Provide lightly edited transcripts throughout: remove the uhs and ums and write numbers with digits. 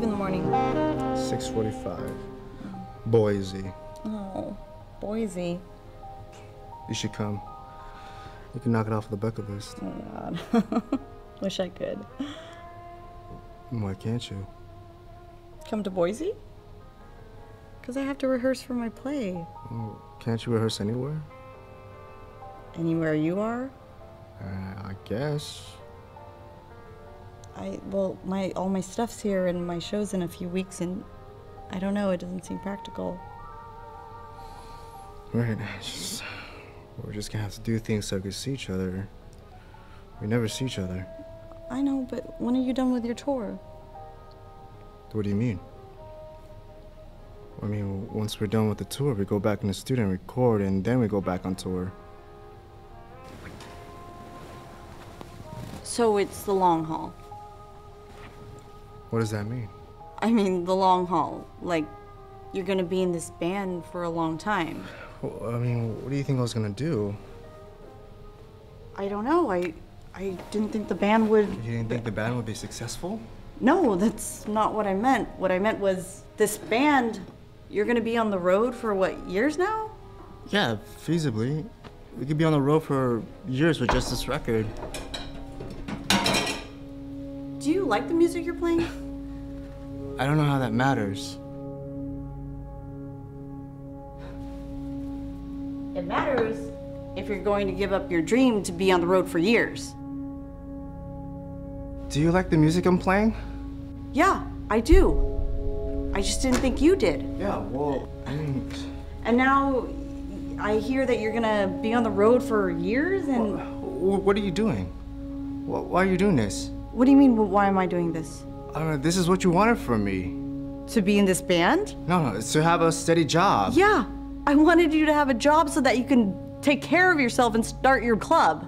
leave in the morning? 6:45. Boise. Oh, Boise. You should come. You can knock it off the bucket list. Oh, God. Wish I could. Why can't you? Come to Boise? Because I have to rehearse for my play. Well, can't you rehearse anywhere? Anywhere you are? I guess. Well, all my stuff's here and my show's in a few weeks and I don't know, it doesn't seem practical. Right, we're just gonna have to do things so we can see each other. We never see each other. I know, but when are you done with your tour? What do you mean? I mean, once we're done with the tour, we go back in the studio and record, and then we go back on tour. So it's the long haul. What does that mean? I mean, the long haul. Like, you're gonna be in this band for a long time. Well, I mean, what do you think I was gonna do? I don't know. I didn't think the band would... You didn't think the band would be successful? No, that's not what I meant. What I meant was, this band, you're gonna be on the road for what, years now? Yeah, feasibly. We could be on the road for years with just this record. Do you like the music you're playing? I don't know how that matters. It matters if you're going to give up your dream to be on the road for years. Do you like the music I'm playing? Yeah, I do. I just didn't think you did. Yeah, well, I mean... And now I hear that you're gonna be on the road for years and... What are you doing? Why are you doing this? What do you mean, why am I doing this? I don't know, this is what you wanted from me. To be in this band? No, it's to have a steady job. Yeah, I wanted you to have a job so that you can take care of yourself and start your club.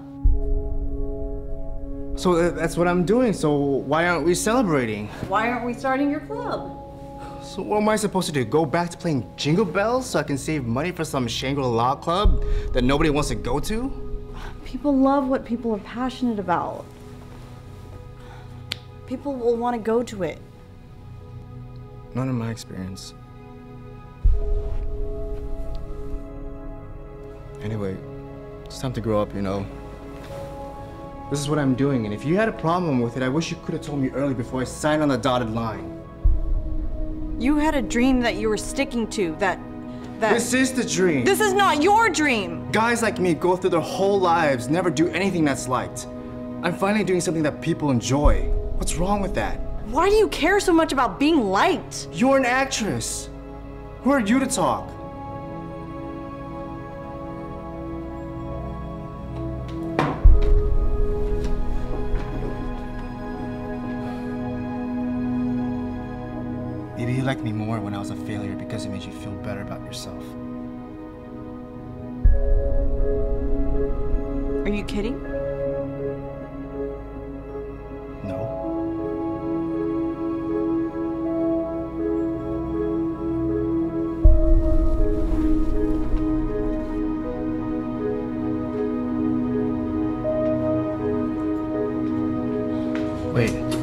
So that's what I'm doing, so why aren't we celebrating? Why aren't we starting your club? So what am I supposed to do, go back to playing Jingle Bells so I can save money for some Shangri-La club that nobody wants to go to? People love what people are passionate about. People will want to go to it. Not in my experience. Anyway, it's time to grow up, you know. This is what I'm doing, and if you had a problem with it, I wish you could have told me early before I signed on the dotted line. You had a dream that you were sticking to, that... This is the dream. This is not your dream. Guys like me go through their whole lives, never do anything that's liked. I'm finally doing something that people enjoy. What's wrong with that? Why do you care so much about being liked? You're an actress. Who are you to talk? Maybe you liked me more when I was a failure because it made you feel better about yourself. Are you kidding? No. Wait.